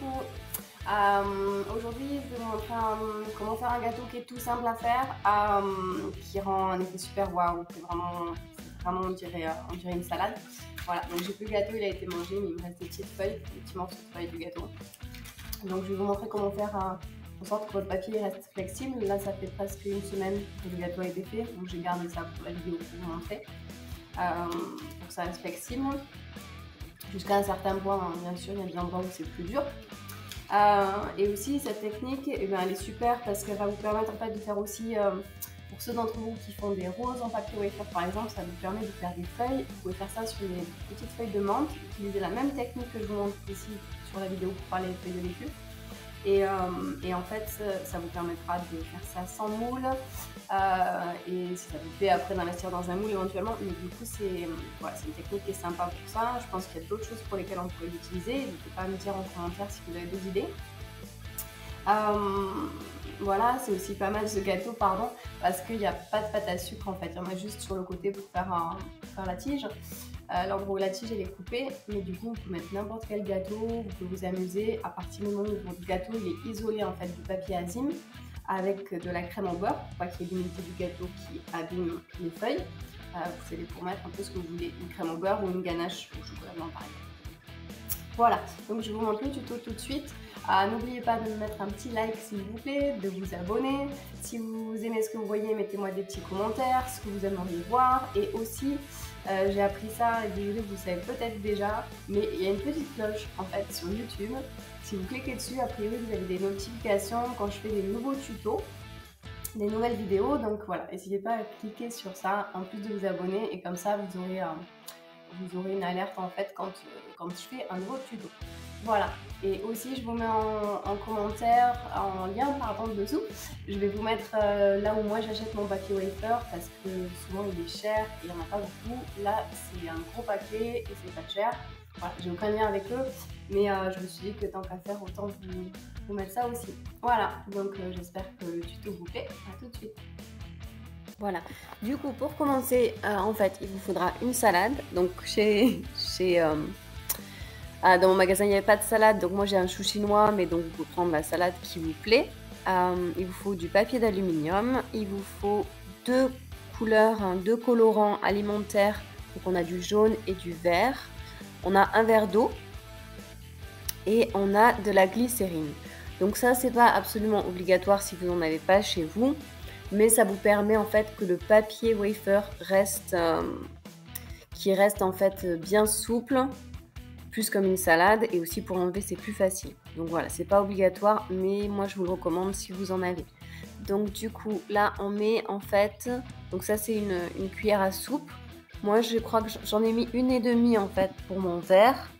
beaucoup. Aujourd'hui, je vais vous montrer comment faire un gâteau qui est tout simple à faire, qui rend un effet super waouh, qui est vraiment on dirait une salade. Voilà, donc j'ai plus le gâteau, il a été mangé, mais il me reste des petites feuilles, des petits morceaux de feuilles du gâteau. Donc je vais vous montrer comment faire en sorte que votre papier reste flexible. Là, ça fait presque une semaine que le gâteau a été fait, donc j'ai gardé ça pour la vidéo pour vous montrer. Pour que ça reste flexible. Jusqu'à un certain point, hein, bien sûr, il y a des endroits où c'est plus dur. Et aussi, cette technique, eh bien, elle est super parce qu'elle va vous permettre en fait, de faire aussi, pour ceux d'entre vous qui font des roses en papier wafer par exemple, ça vous permet de faire des feuilles. Vous pouvez faire ça sur les petites feuilles de menthe, utiliser la même technique que je vous montre ici sur la vidéo pour parler des feuilles de laitue. Et en fait, ça vous permettra de faire ça sans moule. Et si ça vous plaît après d'investir dans un moule éventuellement, mais du coup c'est voilà, une technique qui est sympa pour ça. Je pense qu'il y a d'autres choses pour lesquelles on peut l'utiliser. N'hésitez pas à me dire en commentaire si vous avez d'autres idées. Voilà, c'est aussi pas mal ce gâteau, pardon, parce qu'il n'y a pas de pâte à sucre en fait. Il y en a juste sur le côté pour faire, la tige. L'endroit où la tige elle est coupée, mais du coup vous pouvez mettre n'importe quel gâteau, vous pouvez vous amuser à partir du moment où votre gâteau il est isolé en fait du papier azime avec de la crème au beurre pour pas qu'il y ait l'humidité du gâteau qui abîme les feuilles. Vous savez pour mettre un peu ce que vous voulez, une crème au beurre ou une ganache au chocolat blanc par exemple. Voilà, donc je vous montre le tuto tout de suite. N'oubliez pas de me mettre un petit like s'il vous plaît, de vous abonner. Si vous aimez ce que vous voyez, mettez-moi des petits commentaires, ce que vous aimeriez voir. Et aussi, j'ai appris ça, désolé, vous le savez peut-être déjà, mais il y a une petite cloche en fait sur YouTube. Si vous cliquez dessus, a priori vous avez des notifications quand je fais des nouveaux tutos, des nouvelles vidéos. Donc voilà, n'hésitez pas à cliquer sur ça en plus de vous abonner et comme ça vous aurez une alerte en fait quand je fais un nouveau tuto. Voilà, et aussi je vous mets en lien pardon, dessous, je vais vous mettre là où moi j'achète mon papier wafer parce que souvent il est cher et il n'y en a pas beaucoup. Là c'est un gros paquet et c'est pas cher, voilà, j'ai aucun lien avec eux, mais je me suis dit que tant qu'à faire autant vous mettre ça aussi. Voilà, donc j'espère que le tuto vous plaît, à tout de suite. Voilà, du coup pour commencer, en fait il vous faudra une salade, donc dans mon magasin il n'y avait pas de salade, donc moi j'ai un chou chinois, mais donc vous pouvez prendre la salade qui vous plaît. Il vous faut du papier d'aluminium, il vous faut deux couleurs, deux colorants alimentaires, donc on a du jaune et du vert, on a un verre d'eau et on a de la glycérine. Donc ça c'est pas absolument obligatoire si vous n'en avez pas chez vous, mais ça vous permet en fait que le papier wafer reste, qui reste en fait bien souple, plus comme une salade, et aussi pour enlever c'est plus facile. Donc voilà, c'est pas obligatoire, mais moi je vous le recommande si vous en avez. Donc du coup là on met en fait, donc ça c'est une cuillère à soupe. Moi je crois que j'en ai mis 1,5 en fait pour mon verre.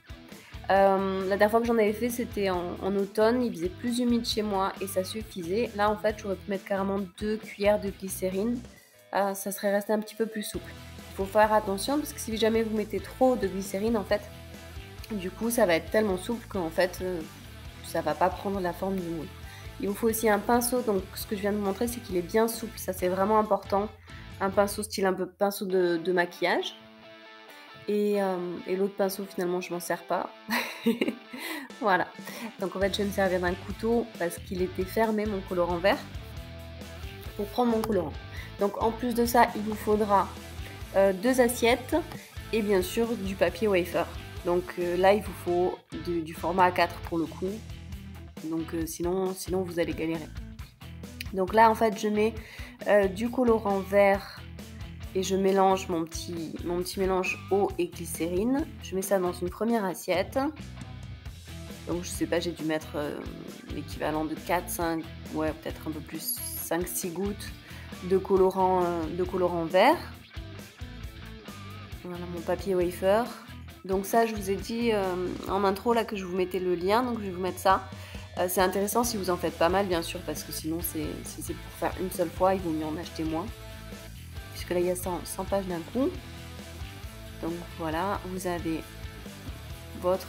La dernière fois que j'en avais fait c'était en automne, il faisait plus humide chez moi et ça suffisait. Là en fait j'aurais pu mettre carrément 2 cuillères de glycérine, ça serait resté un petit peu plus souple. Il faut faire attention parce que si jamais vous mettez trop de glycérine en fait, du coup ça va être tellement souple qu'en fait ça va pas prendre la forme du moule. Il vous faut aussi un pinceau, donc ce que je viens de vous montrer c'est qu'il est bien souple, ça c'est vraiment important. Un pinceau style un peu pinceau de maquillage. Et l'autre pinceau finalement je m'en sers pas. Voilà, donc en fait je vais me servir d'un couteau parce qu'il était fermé mon colorant vert pour prendre mon colorant. Donc en plus de ça il vous faudra 2 assiettes et bien sûr du papier wafer. Donc là il vous faut du format A4 pour le coup, donc sinon vous allez galérer. Donc là en fait je mets du colorant vert et je mélange mon petit mélange eau et glycérine. Je mets ça dans une première assiette. Donc je sais pas, j'ai dû mettre l'équivalent de 4, 5, ouais peut-être un peu plus, 5, 6 gouttes de colorant vert. Voilà mon papier wafer. Donc ça je vous ai dit en intro là que je vous mettais le lien, donc je vais vous mettre ça. C'est intéressant si vous en faites pas mal bien sûr, parce que sinon si c'est pour faire une seule fois il vaut mieux en acheter moins. Là il y a 100 pages d'un coup. Donc voilà, vous avez votre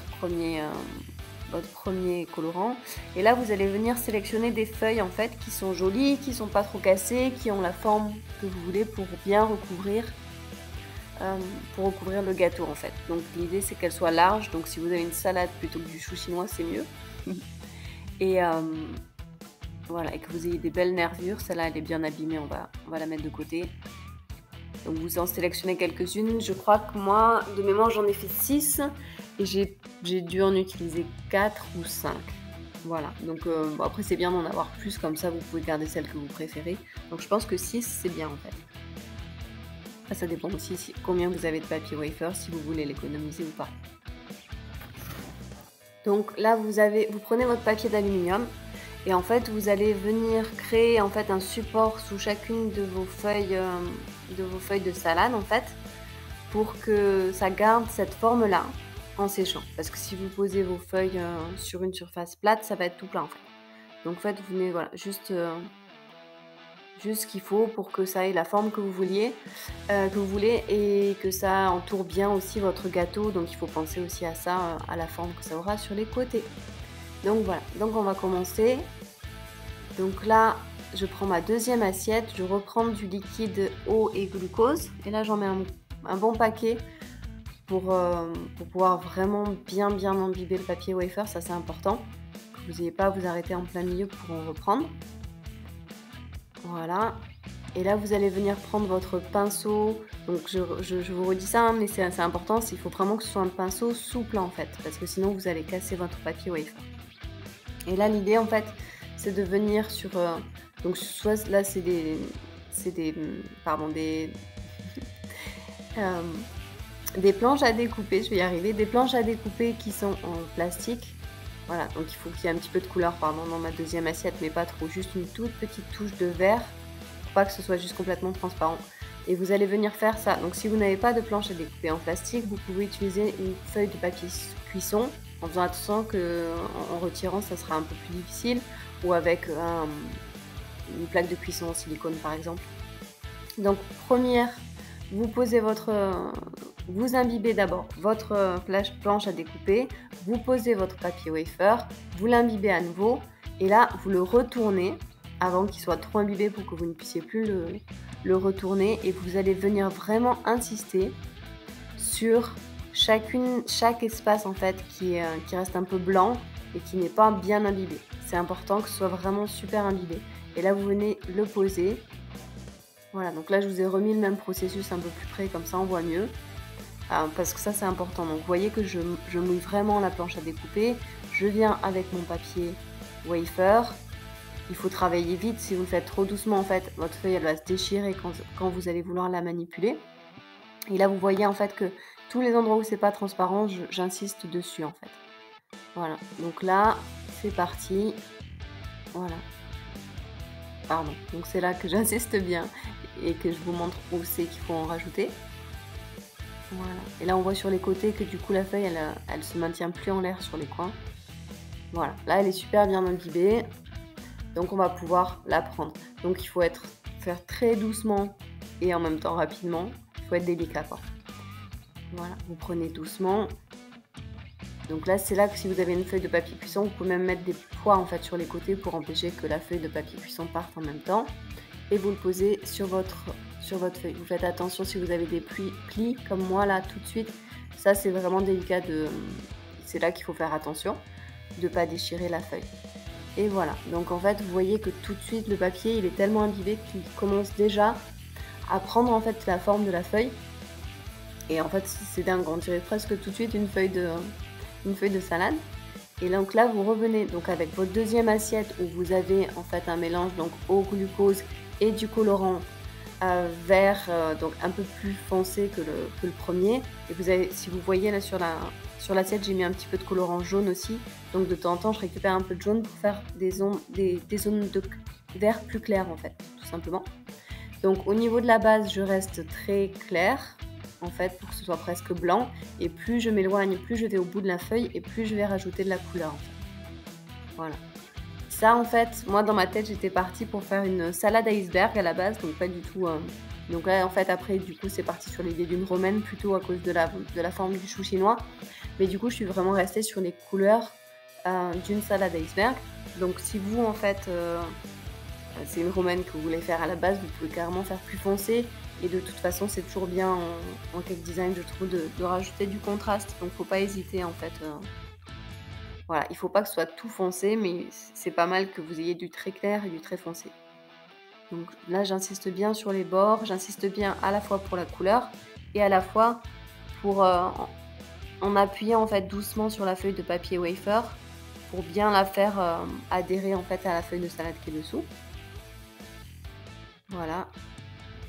premier colorant et là vous allez venir sélectionner des feuilles en fait qui sont jolies, qui sont pas trop cassées, qui ont la forme que vous voulez pour bien recouvrir pour recouvrir le gâteau en fait. Donc l'idée c'est qu'elle soit large, donc si vous avez une salade plutôt que du chou chinois c'est mieux. Et voilà, et que vous ayez des belles nervures, celle-là elle est bien abîmée, on va la mettre de côté. Donc vous en sélectionnez quelques-unes, je crois que moi de mémoire j'en ai fait 6 et j'ai dû en utiliser 4 ou 5. Voilà, donc bon, après c'est bien d'en avoir plus, comme ça vous pouvez garder celle que vous préférez. Donc je pense que 6 c'est bien en fait. Après, ça dépend aussi combien vous avez de papier wafer, si vous voulez l'économiser ou pas. Donc là vous prenez votre papier d'aluminium et en fait vous allez venir créer en fait un support sous chacune de vos feuilles de salade en fait, pour que ça garde cette forme là en séchant, parce que si vous posez vos feuilles sur une surface plate ça va être tout plat en fait. Donc en fait vous mettez voilà, juste ce qu'il faut pour que ça ait la forme que vous vouliez, et que ça entoure bien aussi votre gâteau, donc il faut penser aussi à ça, à la forme que ça aura sur les côtés. Donc voilà, donc on va commencer. Donc là je prends ma deuxième assiette, je reprends du liquide eau et glucose et là j'en mets un bon paquet pour pouvoir vraiment bien imbiber le papier wafer, ça c'est important, que vous n'ayez pas à vous arrêter en plein milieu pour en reprendre. Voilà, et là vous allez venir prendre votre pinceau, donc je vous redis ça hein, mais c'est important, il faut vraiment que ce soit un pinceau souple en fait, parce que sinon vous allez casser votre papier wafer. Et là l'idée en fait c'est de venir sur, donc soit là c'est des planches à découper, je vais y arriver, des planches à découper qui sont en plastique. Voilà, donc il faut qu'il y ait un petit peu de couleur dans ma deuxième assiette, mais pas trop, juste une toute petite touche de vert, pour pas que ce soit juste complètement transparent. Et vous allez venir faire ça. Donc si vous n'avez pas de planche à découper en plastique, vous pouvez utiliser une feuille de papier cuisson, en faisant attention qu'en retirant ça sera un peu plus difficile, ou avec une plaque de cuisson en silicone par exemple. Donc première, vous posez vous imbibez d'abord votre planche à découper, vous posez votre papier wafer, vous l'imbibez à nouveau et là vous le retournez avant qu'il soit trop imbibé pour que vous ne puissiez plus le retourner, et vous allez venir vraiment insister sur chaque espace en fait qui reste un peu blanc et qui n'est pas bien imbibé. C'est important que ce soit vraiment super imbibé. Et là vous venez le poser. Voilà, donc là je vous ai remis le même processus un peu plus près, comme ça on voit mieux. Parce que ça c'est important, donc vous voyez que je mouille vraiment la planche à découper, je viens avec mon papier wafer, il faut travailler vite, si vous le faites trop doucement en fait, votre feuille elle va se déchirer quand vous allez vouloir la manipuler. Et là vous voyez en fait que tous les endroits où c'est pas transparent, j'insiste dessus en fait. Voilà, donc là c'est parti, voilà. Pardon, donc c'est là que j'insiste bien et que je vous montre où c'est qu'il faut en rajouter. Voilà. Et là on voit sur les côtés que du coup la feuille elle se maintient plus en l'air sur les coins. Voilà, là elle est super bien imbibée, donc on va pouvoir la prendre. Donc il faut faire très doucement et en même temps rapidement, il faut être délicat quoi. Voilà, vous prenez doucement. Donc là c'est là que si vous avez une feuille de papier cuisson, vous pouvez même mettre des poids en fait sur les côtés pour empêcher que la feuille de papier cuisson parte en même temps. Et vous le posez sur votre feuille. Vous faites attention si vous avez des plis comme moi là tout de suite. Ça c'est vraiment délicat, c'est là qu'il faut faire attention de ne pas déchirer la feuille. Et voilà, donc en fait vous voyez que tout de suite le papier il est tellement imbibé qu'il commence déjà à prendre en fait la forme de la feuille. Et en fait c'est dingue, on dirait presque tout de suite une feuille de salade. Et donc là vous revenez donc avec votre deuxième assiette où vous avez en fait un mélange donc eau, glucose et du colorant vert, donc un peu plus foncé que le premier. Et vous avez, si vous voyez là sur l'assiette, j'ai mis un petit peu de colorant jaune aussi, donc de temps en temps je récupère un peu de jaune pour faire des zones de vert plus claires en fait, tout simplement. Donc au niveau de la base je reste très claire en fait, pour que ce soit presque blanc, et plus je m'éloigne, plus je vais au bout de la feuille et plus je vais rajouter de la couleur en fait. Voilà, ça en fait moi dans ma tête j'étais partie pour faire une salade à iceberg à la base, donc pas du tout donc là en fait après du coup c'est parti sur l'idée d'une romaine plutôt à cause de la forme du chou chinois, mais du coup je suis vraiment restée sur les couleurs d'une salade à iceberg. Donc si vous en fait c'est une romaine que vous voulez faire à la base, vous pouvez carrément faire plus foncé Et de toute façon, c'est toujours bien en cake design, je trouve, de rajouter du contraste. Donc, faut pas hésiter, en fait. Voilà, il faut pas que ce soit tout foncé, mais c'est pas mal que vous ayez du très clair et du très foncé. Donc là, j'insiste bien sur les bords, j'insiste bien à la fois pour la couleur et à la fois pour en appuyant en fait doucement sur la feuille de papier wafer pour bien la faire adhérer en fait à la feuille de salade qui est dessous. Voilà,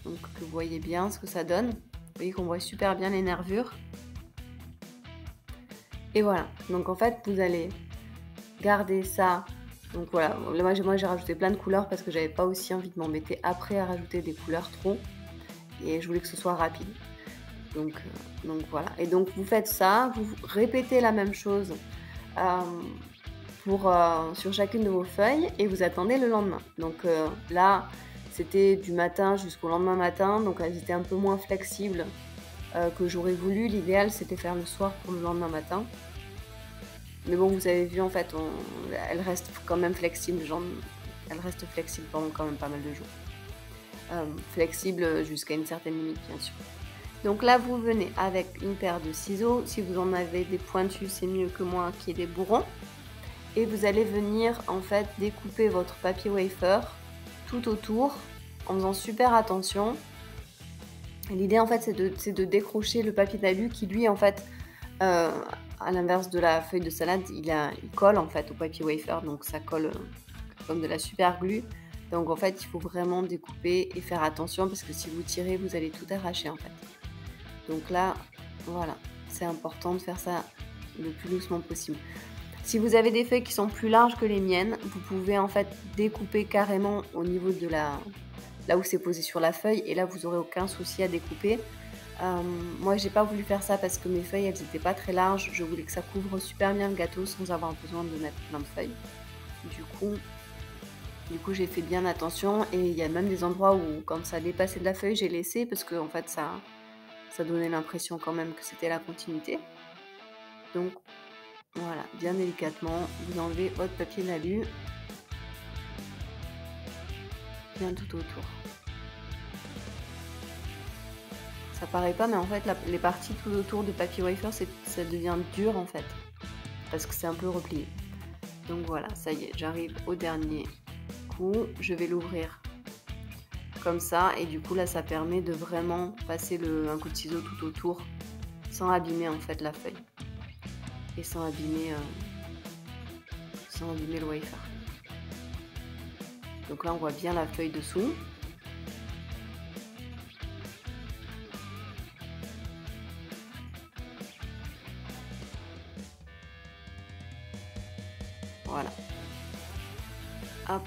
donc vous voyez bien ce que ça donne. Vous voyez qu'on voit super bien les nervures. Et voilà, donc en fait vous allez garder ça. Donc voilà, moi j'ai rajouté plein de couleurs parce que j'avais pas aussi envie de m'embêter après à rajouter des couleurs trop, et je voulais que ce soit rapide. Donc voilà, et donc vous faites ça, vous répétez la même chose sur chacune de vos feuilles et vous attendez le lendemain. Donc là c'était du matin jusqu'au lendemain matin, donc elles étaient un peu moins flexibles que j'aurais voulu. L'idéal c'était faire le soir pour le lendemain matin. Mais bon, vous avez vu, en fait, elle reste quand même flexible, genre, elle reste flexible pendant quand même pas mal de jours. Flexible jusqu'à une certaine limite, bien sûr. Donc là, vous venez avec une paire de ciseaux. Si vous en avez des pointus, c'est mieux que moi qui ai des bourrons. Et vous allez venir, en fait, découper votre papier wafer tout autour en faisant super attention. L'idée, en fait, c'est de décrocher le papier d'alu qui, lui, en fait... à l'inverse de la feuille de salade, il colle en fait au papier wafer, donc ça colle comme de la super glue. Donc en fait, il faut vraiment découper et faire attention parce que si vous tirez, vous allez tout arracher en fait. Donc là, voilà, c'est important de faire ça le plus doucement possible. Si vous avez des feuilles qui sont plus larges que les miennes, vous pouvez en fait découper carrément au niveau de là où c'est posé sur la feuille, et là vous n'aurez aucun souci à découper. Moi j'ai pas voulu faire ça parce que mes feuilles elles étaient pas très larges, je voulais que ça couvre super bien le gâteau sans avoir besoin de mettre plein de feuilles. Du coup j'ai fait bien attention, et il y a même des endroits où quand ça dépassait de la feuille j'ai laissé parce que en fait ça donnait l'impression quand même que c'était la continuité. Donc voilà, bien délicatement vous enlevez votre papier d'alu bien tout autour. Ça paraît pas, mais en fait les parties tout autour du papier wafer, ça devient dur en fait parce que c'est un peu replié. Donc voilà, ça y est, j'arrive au dernier coup, je vais l'ouvrir comme ça, et du coup là ça permet de vraiment passer un coup de ciseau tout autour sans abîmer en fait la feuille et sans abîmer le wafer. Donc là on voit bien la feuille dessous. Voilà. Hop.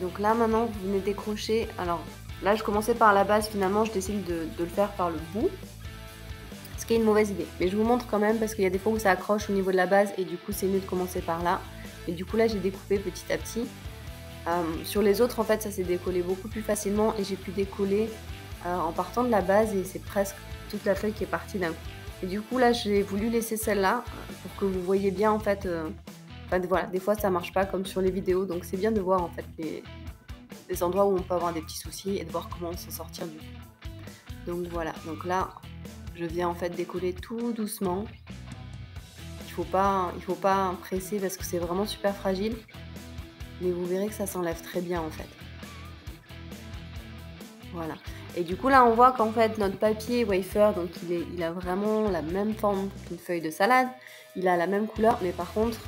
Donc là, maintenant, vous venez décrocher. Alors là, je commençais par la base. Finalement, je décide de le faire par le bout. Ce qui est une mauvaise idée. Mais je vous montre quand même parce qu'il y a des fois où ça accroche au niveau de la base. Et du coup, c'est mieux de commencer par là. Et du coup, là, j'ai découpé petit à petit. Sur les autres, en fait, ça s'est décollé beaucoup plus facilement. Et j'ai pu décoller en partant de la base. Et c'est presque toute la feuille qui est partie d'un coup. Et du coup là j'ai voulu laisser celle-là pour que vous voyez bien en fait, voilà, des fois ça marche pas comme sur les vidéos, donc c'est bien de voir en fait les endroits où on peut avoir des petits soucis et de voir comment s'en sortir du coup. Donc voilà, donc là je viens en fait décoller tout doucement, il faut pas presser parce que c'est vraiment super fragile, mais vous verrez que ça s'enlève très bien en fait. Voilà. Et du coup là on voit qu'en fait notre papier wafer, donc il a vraiment la même forme qu'une feuille de salade, il a la même couleur, mais par contre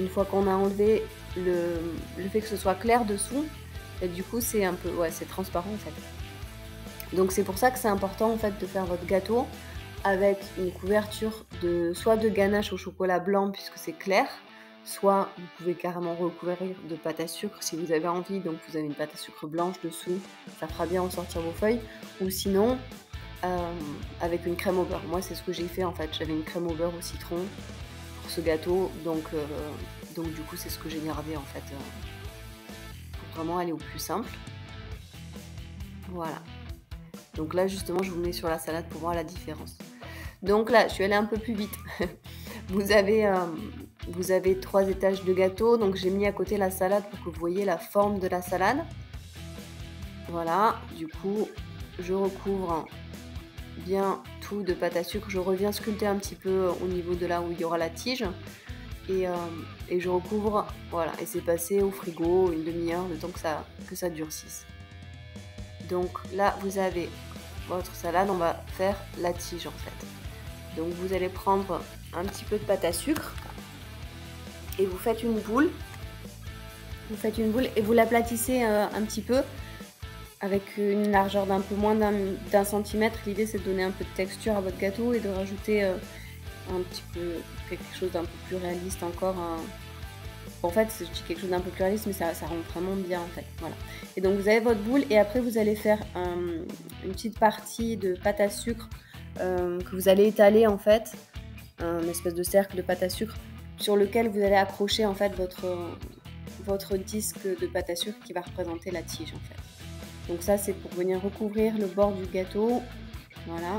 une fois qu'on a enlevé le fait que ce soit clair dessous, et du coup c'est un peu, ouais, c'est transparent en fait. Donc c'est pour ça que c'est important en fait de faire votre gâteau avec une couverture soit de ganache au chocolat blanc puisque c'est clair, soit vous pouvez carrément recouvrir de pâte à sucre si vous avez envie, donc vous avez une pâte à sucre blanche dessous, ça fera bien ressortir vos feuilles, ou sinon avec une crème au beurre. Moi c'est ce que j'ai fait en fait, j'avais une crème au beurre au citron pour ce gâteau, donc du coup c'est ce que j'ai gardé en fait, pour vraiment aller au plus simple. Voilà, donc là justement je vous mets sur la salade pour voir la différence. Donc là je suis allée un peu plus vite. Vous avez trois étages de gâteau, donc j'ai mis à côté la salade pour que vous voyez la forme de la salade. Voilà, du coup, je recouvre bien tout de pâte à sucre. Je reviens sculpter un petit peu au niveau de là où il y aura la tige. Et je recouvre, voilà, et c'est passé au frigo une demi-heure, le temps que ça durcisse. Donc là, vous avez votre salade, on va faire la tige en fait. Donc vous allez prendre un petit peu de pâte à sucre et vous faites une boule. Vous faites une boule et vous l'aplatissez un petit peu avec une largeur d'un peu moins d'un centimètre. L'idée, c'est de donner un peu de texture à votre gâteau et de rajouter un petit peu quelque chose d'un peu plus réaliste encore. En fait, c'est quelque chose d'un peu plus réaliste, mais ça rend vraiment bien en fait. Voilà. Et donc vous avez votre boule et après vous allez faire une petite partie de pâte à sucre que vous allez étaler en fait, une espèce de cercle de pâte à sucre sur lequel vous allez accrocher en fait votre disque de pâte à sucre qui va représenter la tige en fait. Donc ça, c'est pour venir recouvrir le bord du gâteau. Voilà.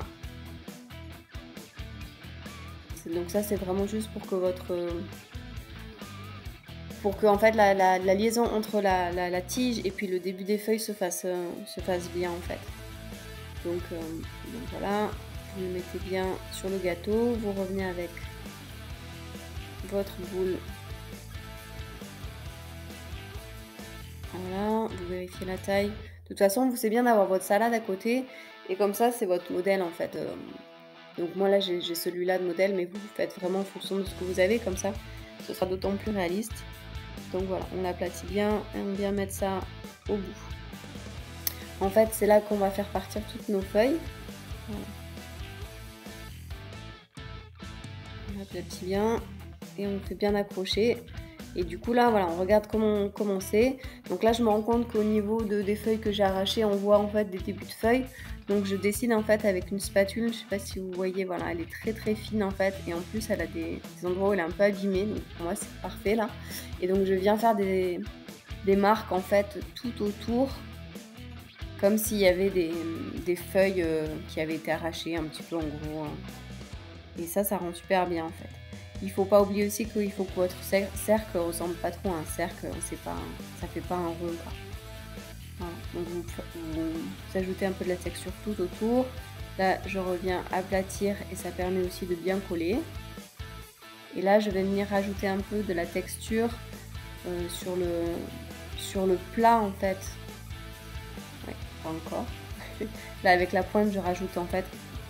Donc ça, c'est vraiment juste pour que en fait la liaison entre la tige et puis le début des feuilles se fasse bien en fait. Donc voilà, vous le mettez bien sur le gâteau, vous revenez avec votre boule. Voilà, vous vérifiez la taille. De toute façon, vous savez bien d'avoir votre salade à côté et comme ça, c'est votre modèle en fait. Donc moi là j'ai celui-là de modèle, mais vous faites vraiment en fonction de ce que vous avez, comme ça ce sera d'autant plus réaliste. Donc voilà, on l'aplatit bien et on vient mettre ça au bout. En fait, c'est là qu'on va faire partir toutes nos feuilles. Voilà. On l'aplatit bien et on fait bien accrocher. Et du coup là, voilà, on regarde comment c'est. Donc là, je me rends compte qu'au niveau des feuilles que j'ai arrachées, on voit en fait des débuts de feuilles. Donc je dessine en fait avec une spatule, je sais pas si vous voyez, voilà, elle est très très fine en fait. Et en plus, elle a des endroits où elle est un peu abîmée, donc pour moi c'est parfait là. Et donc je viens faire des marques en fait tout autour, comme s'il y avait des feuilles qui avaient été arrachées un petit peu en gros. Et ça rend super bien en fait. Il faut pas oublier aussi qu'il faut que votre cercle ressemble pas trop à un cercle, ça fait pas un rond quoi. Voilà. Donc vous ajoutez un peu de la texture tout autour. Là, je reviens aplatir et ça permet aussi de bien coller. Et là, je vais venir rajouter un peu de la texture sur le plat en fait. Ouais, pas encore. Là, avec la pointe, je rajoute en fait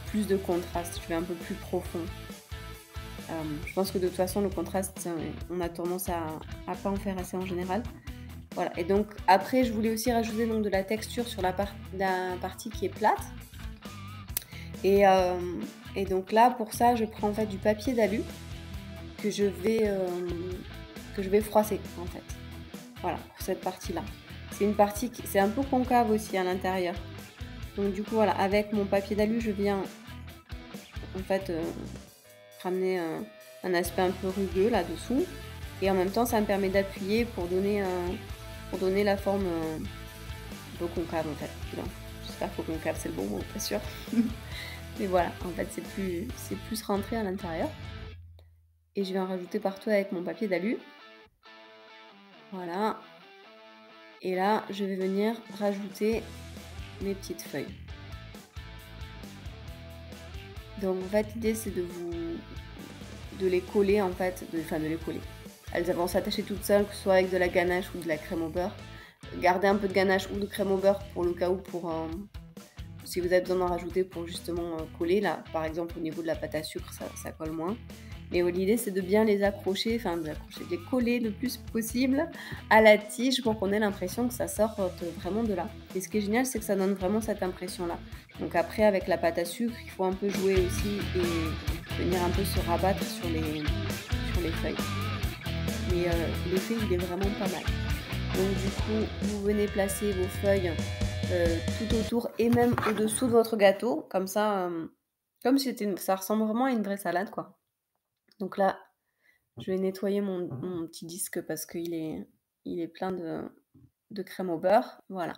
plus de contraste. Je vais un peu plus profond. Je pense que de toute façon le contraste, on a tendance à pas en faire assez en général. Voilà, et donc après je voulais aussi rajouter donc de la texture sur la partie qui est plate. Et donc là, pour ça, je prends en fait du papier d'alu que je vais froisser en fait. Voilà, pour cette partie-là. C'est une partie qui c'est un peu concave aussi à l'intérieur. Donc du coup voilà, avec mon papier d'alu, je viens en fait ramener un aspect un peu rugueux là dessous, et en même temps ça me permet d'appuyer pour donner la forme un peu concave en fait. Non, j'espère que concave c'est le bon mot, pas sûr. Mais voilà, en fait c'est plus rentré à l'intérieur, et je vais en rajouter partout avec mon papier d'alu. Voilà, et là je vais venir rajouter mes petites feuilles. Donc en fait l'idée, c'est de les coller en fait, de les coller. Elles vont s'attacher toutes seules, que ce soit avec de la ganache ou de la crème au beurre. Gardez un peu de ganache ou de crème au beurre pour le cas où, si vous avez besoin d'en rajouter pour justement coller. Là, par exemple, au niveau de la pâte à sucre, ça colle moins. Mais l'idée, c'est de bien les accrocher, de les coller le plus possible à la tige pour qu'on ait l'impression que ça sorte vraiment de là. Et ce qui est génial, c'est que ça donne vraiment cette impression-là. Donc après, avec la pâte à sucre, il faut un peu jouer aussi et venir un peu se rabattre sur les feuilles. Mais l'effet, il est vraiment pas mal. Donc du coup, vous venez placer vos feuilles tout autour et même au-dessous de votre gâteau. Comme ça, comme si ça ressemble vraiment à une vraie salade, quoi. Donc là, je vais nettoyer mon petit disque parce qu'il est plein de crème au beurre. Voilà.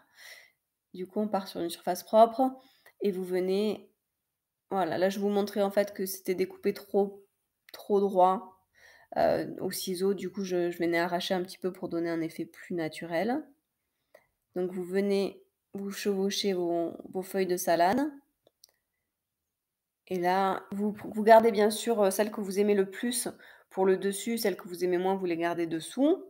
Du coup, on part sur une surface propre et vous venez... Voilà, là, je vous montrais en fait que c'était découpé trop droit au ciseau. Du coup, je venais arracher un petit peu pour donner un effet plus naturel. Donc, vous venez vous chevauchez vos feuilles de salade. Et là, vous gardez bien sûr celles que vous aimez le plus pour le dessus, celles que vous aimez moins, vous les gardez dessous.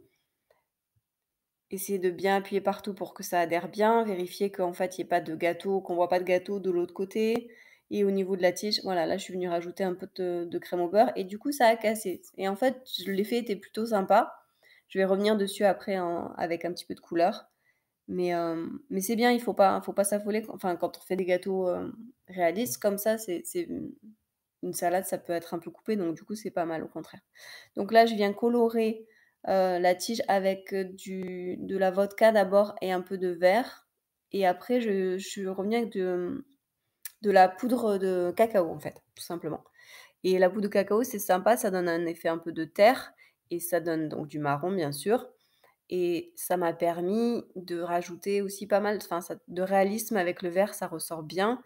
Essayez de bien appuyer partout pour que ça adhère bien. Vérifiez qu'en fait, il n'y ait pas de gâteau, qu'on ne voit pas de gâteau de l'autre côté. Et au niveau de la tige, voilà, là, je suis venue rajouter un peu de crème au beurre. Et du coup, ça a cassé. Et en fait, l'effet était plutôt sympa. Je vais revenir dessus après avec un petit peu de couleur. Mais c'est bien, il ne faut pas s'affoler. Enfin, quand on fait des gâteaux réalistes, comme ça, c'est une salade, ça peut être un peu coupé. Donc, du coup, c'est pas mal, au contraire. Donc là, je viens colorer la tige avec de la vodka d'abord et un peu de verre. Et après, je suis revenue avec de la poudre de cacao, en fait, tout simplement. Et la poudre de cacao, c'est sympa, ça donne un effet un peu de terre. Et ça donne donc du marron, bien sûr. Et ça m'a permis de rajouter aussi pas mal de réalisme avec le vert, ça ressort bien.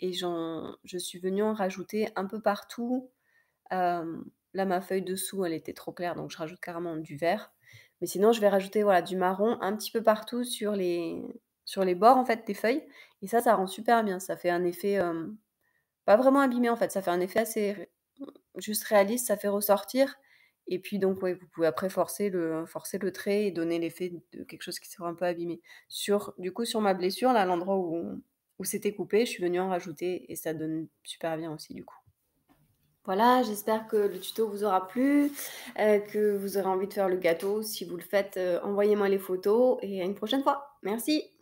Et je suis venue en rajouter un peu partout. Là, ma feuille dessous, elle était trop claire, donc je rajoute carrément du vert. Mais sinon, je vais rajouter voilà, du marron un petit peu partout sur les bords en fait, des feuilles. Et ça rend super bien. Ça fait un effet pas vraiment abîmé en fait. Ça fait un effet assez juste réaliste, ça fait ressortir. Et puis donc, ouais, vous pouvez après forcer le trait et donner l'effet de quelque chose qui sera un peu abîmé. Du coup, sur ma blessure, là, l'endroit où c'était coupé, je suis venue en rajouter et ça donne super bien aussi du coup. Voilà, j'espère que le tuto vous aura plu, que vous aurez envie de faire le gâteau. Si vous le faites, envoyez-moi les photos et à une prochaine fois. Merci!